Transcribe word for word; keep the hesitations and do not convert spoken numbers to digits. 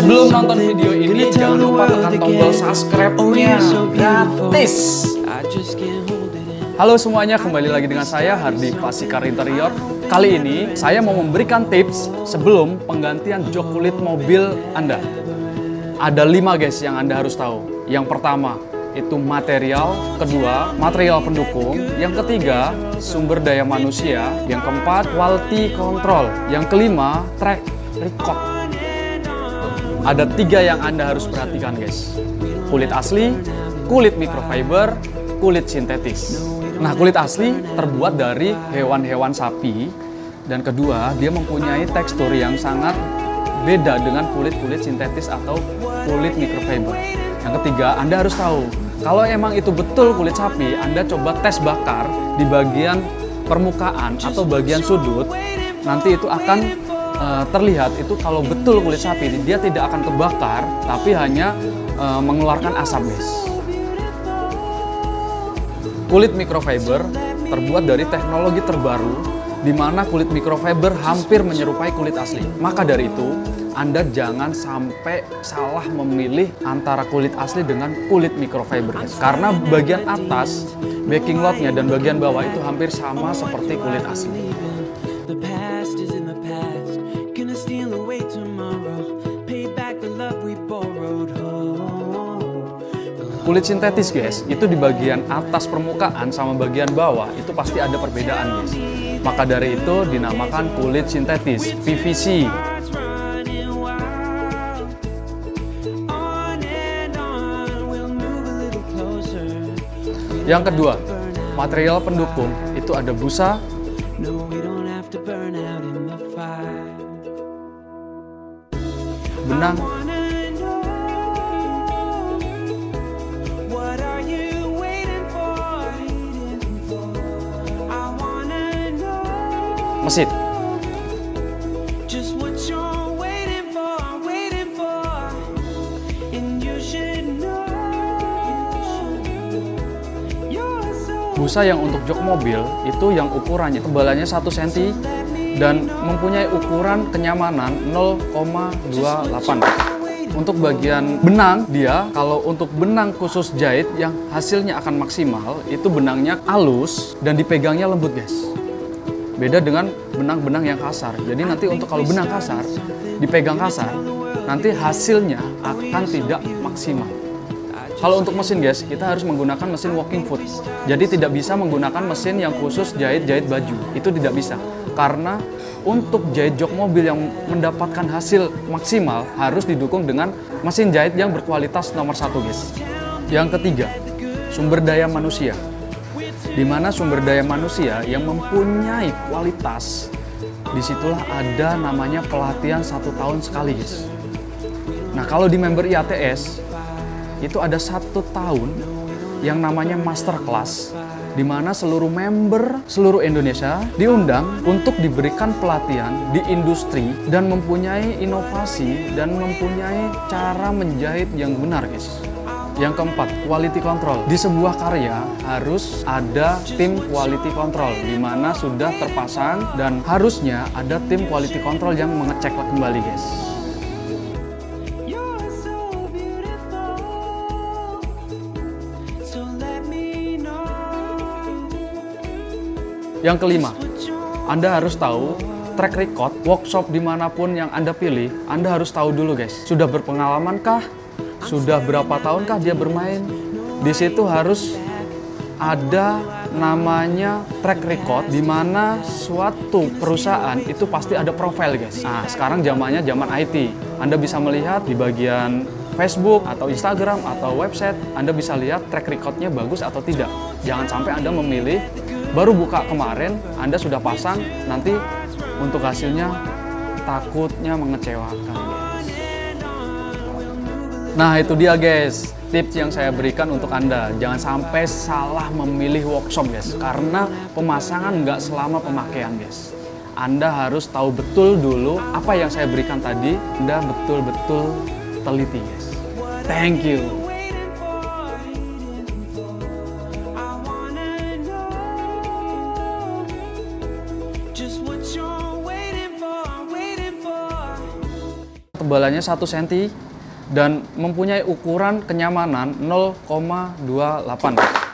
Sebelum nonton video ini, jangan lupa tekan tombol subscribe-nya, gratis. Halo semuanya, kembali lagi dengan saya Hardy Classic Interior. Kali ini saya mau memberikan tips sebelum penggantian jok kulit mobil Anda. Ada lima guys yang Anda harus tahu. Yang pertama itu material, kedua material pendukung, yang ketiga sumber daya manusia, yang keempat quality control, yang kelima track record. Ada tiga yang Anda harus perhatikan guys: kulit asli, kulit microfiber, kulit sintetis. Nah, kulit asli terbuat dari hewan-hewan sapi, dan kedua dia mempunyai tekstur yang sangat beda dengan kulit-kulit sintetis atau kulit microfiber. Yang ketiga, Anda harus tahu, kalau emang itu betul kulit sapi, Anda coba tes bakar di bagian permukaan atau bagian sudut, nanti itu akan e, terlihat itu kalau betul kulit sapi, dia tidak akan kebakar, tapi hanya e, mengeluarkan asap guys. Kulit microfiber terbuat dari teknologi terbaru, di mana kulit microfiber hampir menyerupai kulit asli. Maka dari itu, Anda jangan sampai salah memilih antara kulit asli dengan kulit microfiber, karena bagian atas backing lotnya dan bagian bawah itu hampir sama seperti kulit asli. Kulit sintetis guys, itu di bagian atas permukaan sama bagian bawah itu pasti ada perbedaan guys. Maka dari itu dinamakan kulit sintetis, P V C. Yang kedua, material pendukung itu ada busa, benang, mesin. Busa yang untuk jok mobil itu yang ukurannya tebalannya satu sentimeter dan mempunyai ukuran kenyamanan nol koma dua delapan. Untuk bagian benang dia, kalau untuk benang khusus jahit yang hasilnya akan maksimal, itu benangnya halus dan dipegangnya lembut guys. Beda dengan benang-benang yang kasar. Jadi nanti untuk kalau benang kasar, dipegang kasar, nanti hasilnya akan tidak maksimal. Kalau untuk mesin guys, kita harus menggunakan mesin walking foot. Jadi tidak bisa menggunakan mesin yang khusus jahit-jahit baju. Itu tidak bisa. Karena untuk jahit jok mobil yang mendapatkan hasil maksimal harus didukung dengan mesin jahit yang berkualitas nomor satu guys. Yang ketiga, sumber daya manusia. Di mana sumber daya manusia yang mempunyai kualitas, disitulah ada namanya pelatihan satu tahun sekali guys. Nah, kalau di member I A T S, itu ada satu tahun yang namanya masterclass, di mana seluruh member seluruh Indonesia diundang untuk diberikan pelatihan di industri dan mempunyai inovasi dan mempunyai cara menjahit yang benar guys. Yang keempat, quality control. Di sebuah karya harus ada tim quality control, di mana sudah terpasang dan harusnya ada tim quality control yang mengecek kembali guys. Yang kelima, Anda harus tahu track record workshop dimanapun yang Anda pilih. Anda harus tahu dulu guys, sudah berpengalaman kah? Sudah berapa tahunkah dia bermain? Di situ harus ada namanya track record, di mana suatu perusahaan itu pasti ada profil guys. Nah, sekarang zamannya zaman I T. Anda bisa melihat di bagian Facebook atau Instagram atau website, Anda bisa lihat track recordnya bagus atau tidak. Jangan sampai Anda memilih baru buka kemarin, Anda sudah pasang, nanti untuk hasilnya takutnya mengecewakan. Nah, itu dia guys, tips yang saya berikan untuk Anda. Jangan sampai salah memilih workshop guys, karena pemasangan nggak selama pemakaian guys. Anda harus tahu betul dulu apa yang saya berikan tadi, Anda betul-betul teliti guys. Thank you. ketebalannya satu sentimeter dan mempunyai ukuran kenyamanan nol koma dua delapan.